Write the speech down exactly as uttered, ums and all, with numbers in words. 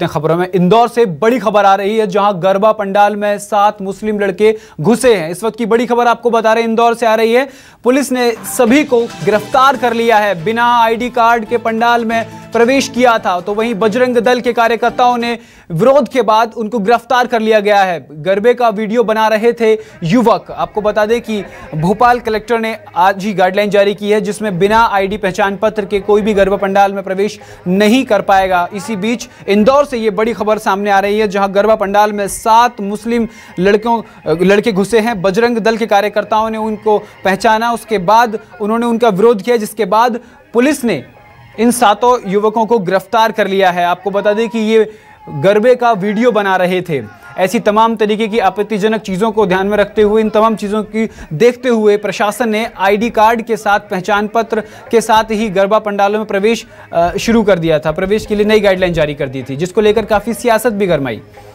करते हैं खबरों में। इंदौर से बड़ी खबर आ रही है, जहां गरबा पंडाल में सात मुस्लिम लड़के घुसे हैं। इस वक्त की बड़ी खबर आपको बता रहे हैं, इंदौर से आ रही है। पुलिस ने सभी को गिरफ्तार कर लिया है। बिना आईडी कार्ड के पंडाल में प्रवेश किया था, तो वहीं बजरंग दल के कार्यकर्ताओं ने विरोध के बाद उनको गिरफ्तार कर लिया गया है। गरबे का वीडियो बना रहे थे युवक। आपको बता दें कि भोपाल कलेक्टर ने आज ही गाइडलाइन जारी की है, जिसमें बिना आईडी पहचान पत्र के कोई भी गरबा पंडाल में प्रवेश नहीं कर पाएगा। इसी बीच इंदौर से यह बड़ी खबर सामने आ रही है, जहां गरबा पंडाल में सात मुस्लिम लड़कों लड़के घुसे हैं। बजरंग दल के कार्यकर्ताओं ने उनको पहचाना, उसके बाद उन्होंने उनका विरोध किया, जिसके बाद पुलिस ने इन सातों युवकों को गिरफ्तार कर लिया है। आपको बता दें कि ये गरबे का वीडियो बना रहे थे। ऐसी तमाम तरीके की आपत्तिजनक चीज़ों को ध्यान में रखते हुए, इन तमाम चीज़ों की देखते हुए प्रशासन ने आईडी कार्ड के साथ, पहचान पत्र के साथ ही गरबा पंडालों में प्रवेश शुरू कर दिया था। प्रवेश के लिए नई गाइडलाइन जारी कर दी थी, जिसको लेकर काफ़ी सियासत भी गरमाई।